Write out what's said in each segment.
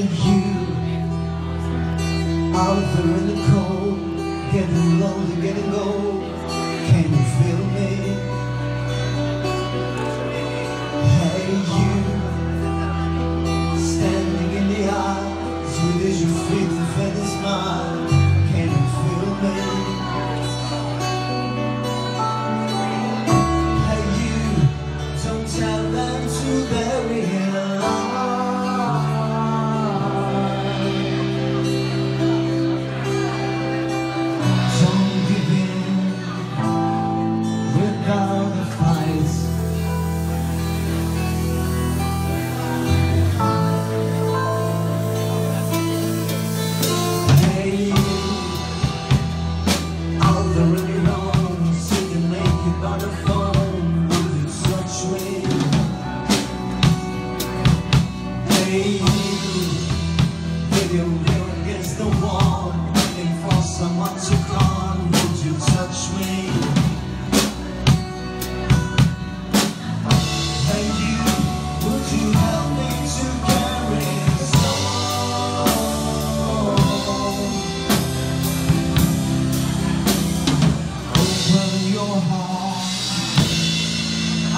carry you out there in the cold, getting lonely, getting old. Can you feel me? Hey, you standing in the aisles with your feet and faint smile. Can you feel me? Hey, you don't tell them to bury him.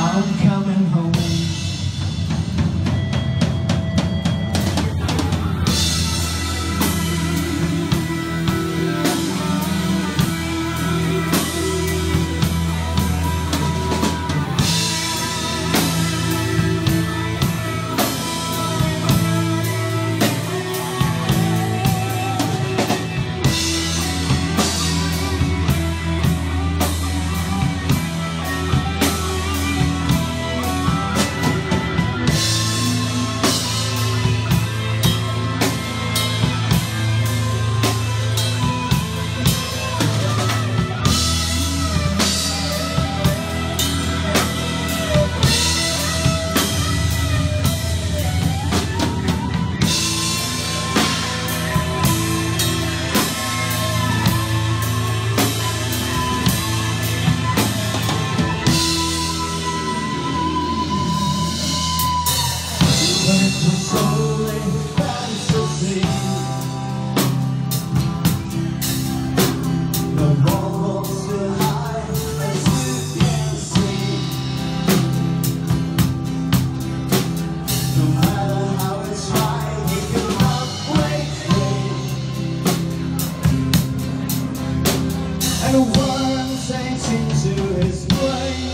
I'm coming home. The worm sinks into his brain.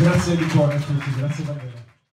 Grazie di cuore a tutti, grazie davvero.